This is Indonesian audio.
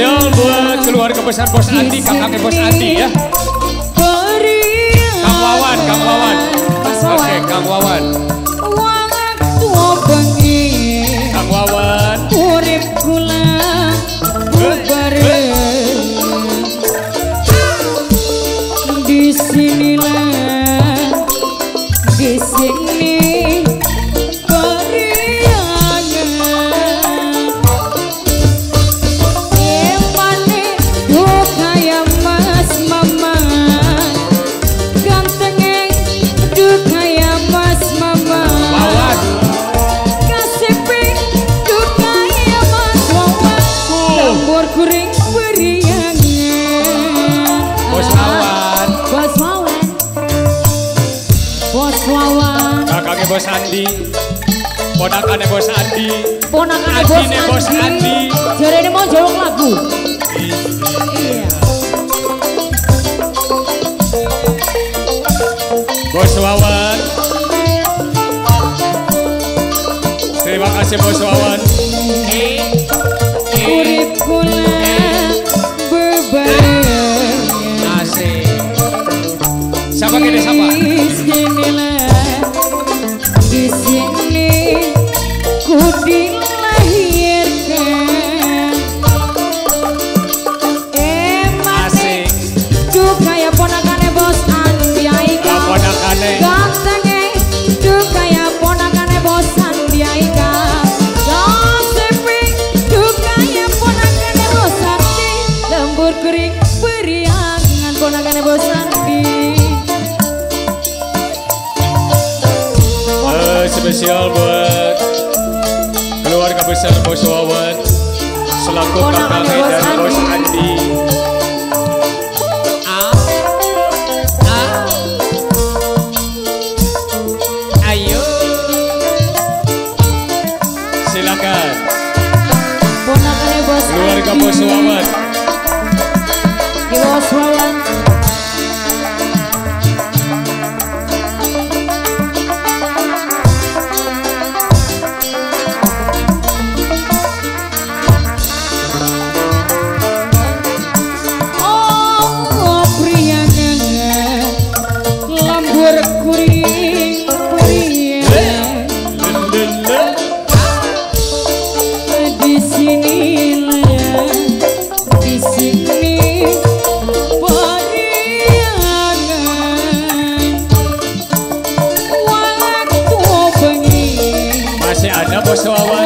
spesial buat keluarga besar Bos Andi, kakaknya Bos Andi ya. Kang Wawan. Oke, Kang Wawan. Bos Andi, ponakannya Bos Andi, adine Bos Andi, jarene mau jawab lagu. Iya. Bos Wawan, terima kasih Bos Wawan. Urip kula bebareng. Asik. Siapa kene siapa? Dilahirkan emane tuh kayak ponakannya Bos Andi, gantengnya tuh kayak ponakannya Bos Andi, sepi tuh kayak ponakannya Bos Andi, lembur kering beriangan ponakannya Bos Andi. Spesial buat keluarga besar Bos Wawan selaku kakak dan Bos Andi. Ayo, silakan. Keluarga Bos Wawan. Bos Wawan. So I